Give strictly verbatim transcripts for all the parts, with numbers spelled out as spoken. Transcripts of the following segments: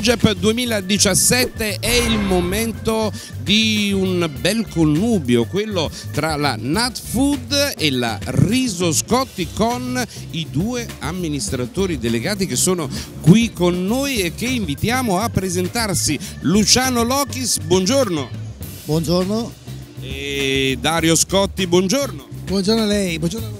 SIGEP duemiladiciassette è il momento di un bel connubio, quello tra la Natfood e la Riso Scotti, con i due amministratori delegati che sono qui con noi e che invitiamo a presentarsi. Luciano Lochis, buongiorno. Buongiorno. E Dario Scotti, buongiorno. Buongiorno a lei, buongiorno a voi.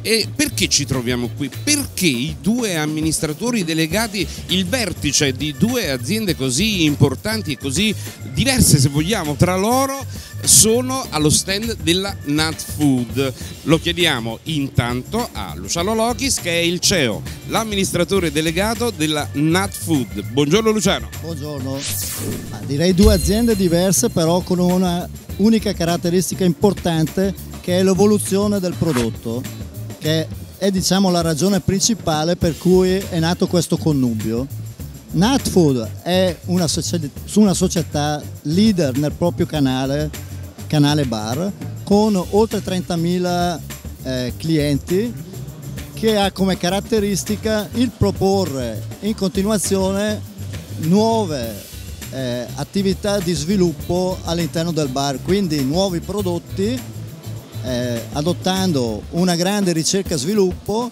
E perché ci troviamo qui? Perché i due amministratori delegati, il vertice di due aziende così importanti e così diverse, se vogliamo, tra loro, sono allo stand della Natfood. Lo chiediamo intanto a Luciano Lochis, che è il C E O, l'amministratore delegato della Natfood. Buongiorno Luciano. Buongiorno. Direi due aziende diverse, però con una unica caratteristica importante, che è l'evoluzione del prodotto, che è, diciamo, la ragione principale per cui è nato questo connubio. Natfood è una società, una società leader nel proprio canale, canale bar, con oltre trentamila eh, clienti, che ha come caratteristica il proporre in continuazione nuove eh, attività di sviluppo all'interno del bar, quindi nuovi prodotti, Eh, adottando una grande ricerca e sviluppo,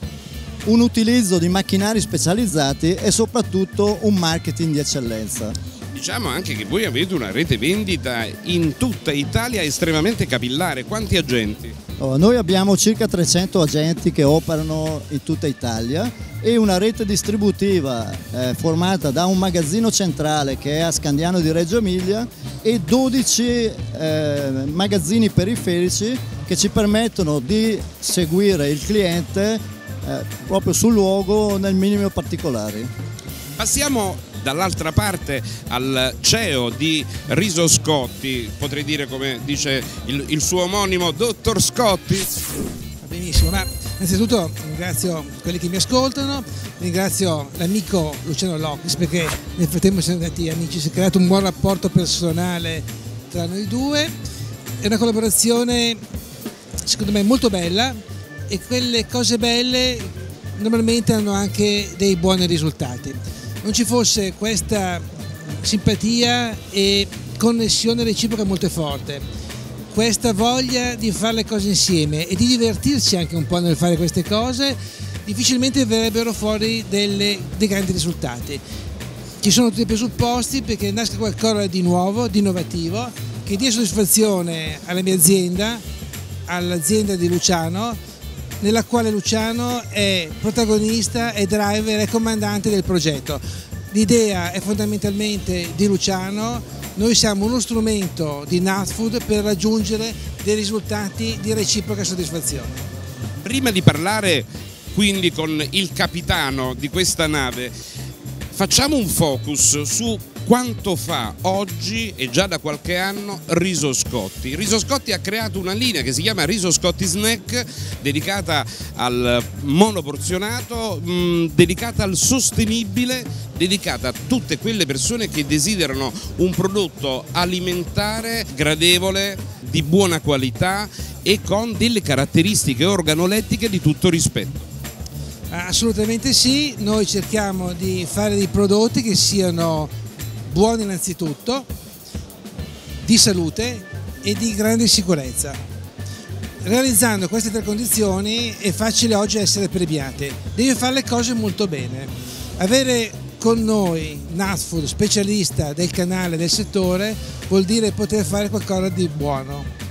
un utilizzo di macchinari specializzati e soprattutto un marketing di eccellenza. Diciamo anche che voi avete una rete vendita in tutta Italia estremamente capillare. Quanti agenti? Allora, noi abbiamo circa trecento agenti che operano in tutta Italia e una rete distributiva eh, formata da un magazzino centrale che è a Scandiano di Reggio Emilia e dodici eh, magazzini periferici che ci permettono di seguire il cliente eh, proprio sul luogo nel minimo particolare. Passiamo dall'altra parte al C E O di Riso Scotti, potrei dire, come dice il, il suo omonimo, dottor Scotti. Benissimo, ma innanzitutto ringrazio quelli che mi ascoltano, ringrazio l'amico Luciano Lochis, perché nel frattempo siamo diventati amici, si è creato un buon rapporto personale tra noi due, è una collaborazione secondo me molto bella, e quelle cose belle normalmente hanno anche dei buoni risultati. Non ci fosse questa simpatia e connessione reciproca molto forte, questa voglia di fare le cose insieme e di divertirsi anche un po' nel fare queste cose, difficilmente verrebbero fuori delle, dei grandi risultati. Ci sono tutti i presupposti perché nasca qualcosa di nuovo, di innovativo, che dia soddisfazione alla mia azienda, all'azienda di Luciano, nella quale Luciano è protagonista, è driver, è comandante del progetto. L'idea è fondamentalmente di Luciano, noi siamo uno strumento di Natfood per raggiungere dei risultati di reciproca soddisfazione. Prima di parlare quindi con il capitano di questa nave, facciamo un focus su quanto fa oggi, e già da qualche anno, Riso Scotti. Riso Scotti ha creato una linea che si chiama Riso Scotti Snack, dedicata al monoporzionato, mh, dedicata al sostenibile, dedicata a tutte quelle persone che desiderano un prodotto alimentare gradevole, di buona qualità e con delle caratteristiche organolettiche di tutto rispetto. Assolutamente sì, noi cerchiamo di fare dei prodotti che siano buoni innanzitutto, di salute e di grande sicurezza. Realizzando queste tre condizioni è facile oggi essere premiati, devi fare le cose molto bene. Avere con noi Natfood, specialista del canale, del settore, vuol dire poter fare qualcosa di buono.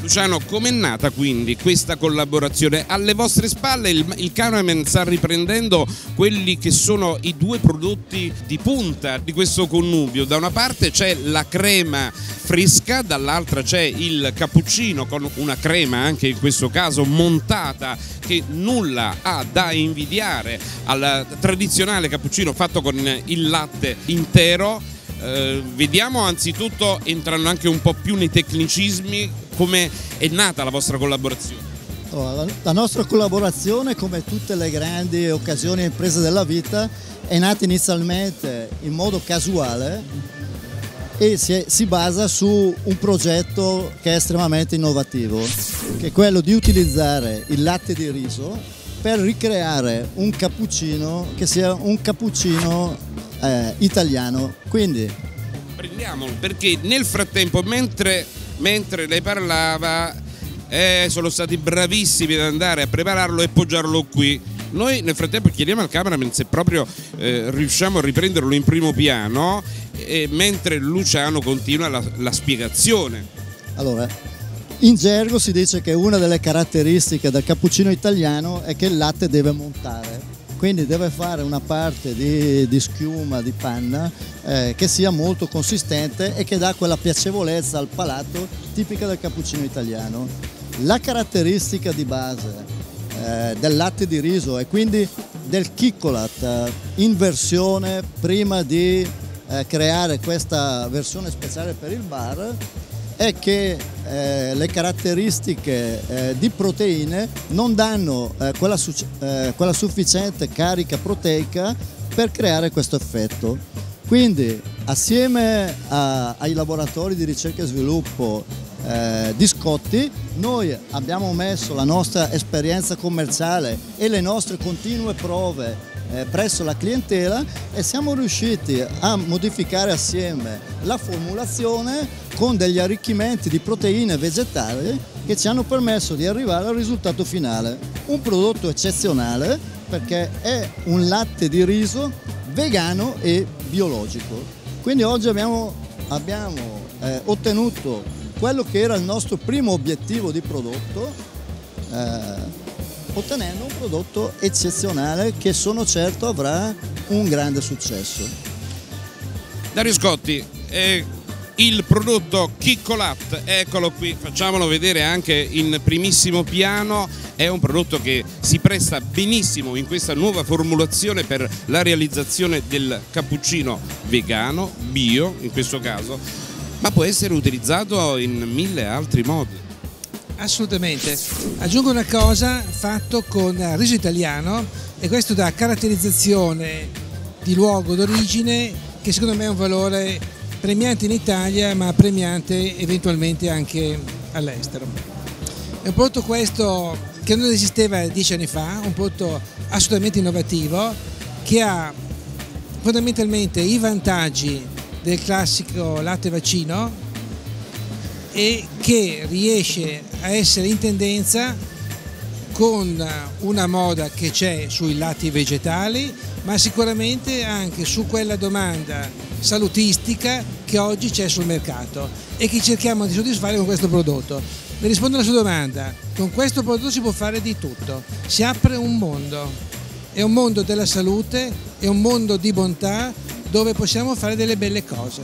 Luciano, com'è nata quindi questa collaborazione? Alle vostre spalle il, il cameraman sta riprendendo quelli che sono i due prodotti di punta di questo connubio. Da una parte c'è la crema fresca, dall'altra c'è il cappuccino con una crema, anche in questo caso montata, che nulla ha da invidiare al tradizionale cappuccino fatto con il latte intero. Eh, vediamo anzitutto, entrando anche un po' più nei tecnicismi, come è nata la vostra collaborazione? La nostra collaborazione, come tutte le grandi occasioni e imprese della vita, è nata inizialmente in modo casuale e si, è, si basa su un progetto che è estremamente innovativo, che è quello di utilizzare il latte di riso per ricreare un cappuccino che sia un cappuccino eh, italiano. Quindi prendiamolo, perché nel frattempo, mentre, mentre lei parlava, eh, sono stati bravissimi ad andare a prepararlo e poggiarlo qui. Noi nel frattempo chiediamo al cameraman se proprio eh, riusciamo a riprenderlo in primo piano, eh, mentre Luciano continua la, la spiegazione. Allora, in gergo si dice che una delle caratteristiche del cappuccino italiano è che il latte deve montare, quindi deve fare una parte di, di schiuma, di panna, eh, che sia molto consistente e che dà quella piacevolezza al palato tipica del cappuccino italiano. La caratteristica di base eh, del latte di riso e quindi del Chiccolat eh, in versione, prima di eh, creare questa versione speciale per il bar, è che eh, le caratteristiche eh, di proteine non danno eh, quella, su eh, quella sufficiente carica proteica per creare questo effetto. Quindi assieme a, ai laboratori di ricerca e sviluppo eh, di Scotti, noi abbiamo messo la nostra esperienza commerciale e le nostre continue prove eh, presso la clientela e siamo riusciti a modificare assieme la formulazione con degli arricchimenti di proteine vegetali che ci hanno permesso di arrivare al risultato finale. Un prodotto eccezionale perché è un latte di riso vegano e biologico. Quindi oggi abbiamo, abbiamo eh, ottenuto quello che era il nostro primo obiettivo di prodotto, eh, ottenendo un prodotto eccezionale che sono certo avrà un grande successo. Dario Scotti, eh... il prodotto Chiccolat, eccolo qui, facciamolo vedere anche in primissimo piano, è un prodotto che si presta benissimo in questa nuova formulazione per la realizzazione del cappuccino vegano, bio in questo caso, ma può essere utilizzato in mille altri modi. Assolutamente, aggiungo una cosa, fatto con riso italiano, e questo dà caratterizzazione di luogo d'origine che secondo me è un valore premiante in Italia, ma premiante eventualmente anche all'estero. È un prodotto questo che non esisteva dieci anni fa, un prodotto assolutamente innovativo che ha fondamentalmente i vantaggi del classico latte vaccino e che riesce a essere in tendenza con una moda che c'è sui lati vegetali, ma sicuramente anche su quella domanda salutistica che oggi c'è sul mercato e che cerchiamo di soddisfare con questo prodotto. Mi rispondo alla sua domanda, con questo prodotto si può fare di tutto, si apre un mondo, è un mondo della salute, è un mondo di bontà dove possiamo fare delle belle cose.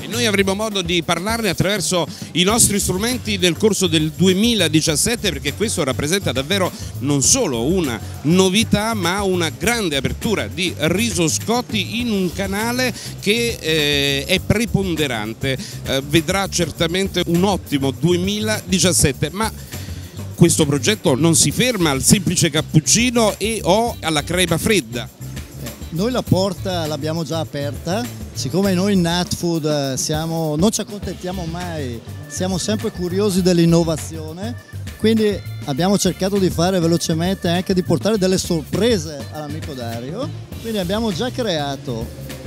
E noi avremo modo di parlarne attraverso i nostri strumenti nel corso del duemiladiciassette, perché questo rappresenta davvero non solo una novità ma una grande apertura di Riso Scotti in un canale che eh, è preponderante, eh, vedrà certamente un ottimo duemiladiciassette. Ma questo progetto non si ferma al semplice cappuccino e o alla crema fredda. Noi la porta l'abbiamo già aperta, siccome noi in Natfood siamo, non ci accontentiamo mai, siamo sempre curiosi dell'innovazione, quindi abbiamo cercato di fare velocemente anche di portare delle sorprese all'amico Dario, quindi abbiamo già creato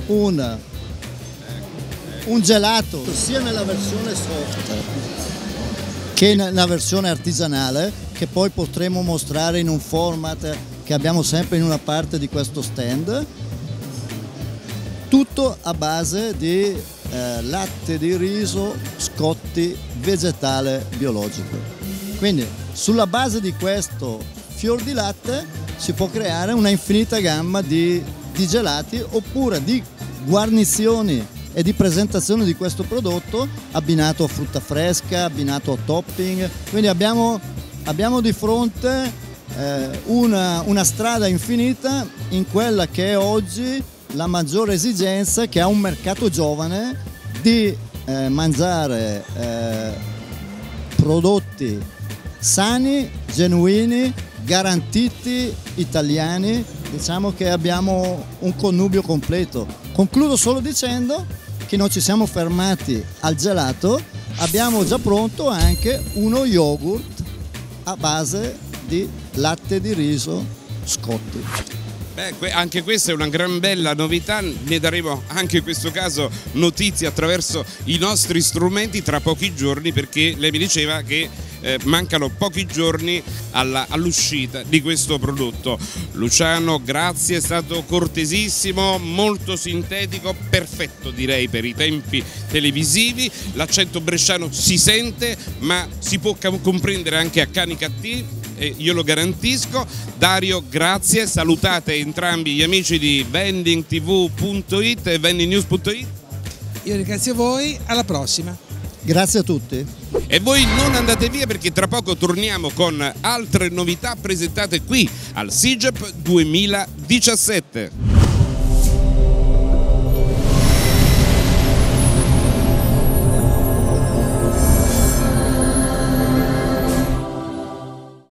un, un gelato sia nella versione soft che nella versione artigianale, che poi potremo mostrare in un format che abbiamo sempre in una parte di questo stand, tutto a base di eh, latte di riso Scotti vegetale biologico. Quindi sulla base di questo fior di latte si può creare una infinita gamma di, di gelati oppure di guarnizioni e di presentazione di questo prodotto abbinato a frutta fresca, abbinato a topping, quindi abbiamo, abbiamo di fronte Una, una strada infinita in quella che è oggi la maggiore esigenza che ha un mercato giovane di eh, mangiare eh, prodotti sani, genuini, garantiti, italiani. Diciamo che abbiamo un connubio completo. Concludo solo dicendo che non ci siamo fermati al gelato, abbiamo già pronto anche uno yogurt a base di latte di riso Scotti. Beh, anche questa è una gran bella novità, ne daremo anche in questo caso notizie attraverso i nostri strumenti tra pochi giorni, perché lei mi diceva che eh, mancano pochi giorni all'uscita all di questo prodotto. Luciano, grazie, è stato cortesissimo, molto sintetico, perfetto direi per i tempi televisivi, l'accento bresciano si sente ma si può comprendere anche a cani cattivi. Eh, io lo garantisco. Dario, grazie, salutate entrambi gli amici di Vending T V punto it e Vending News punto it. Io ringrazio voi, alla prossima. Grazie a tutti. E voi non andate via, perché tra poco torniamo con altre novità presentate qui al SIGEP duemiladiciassette.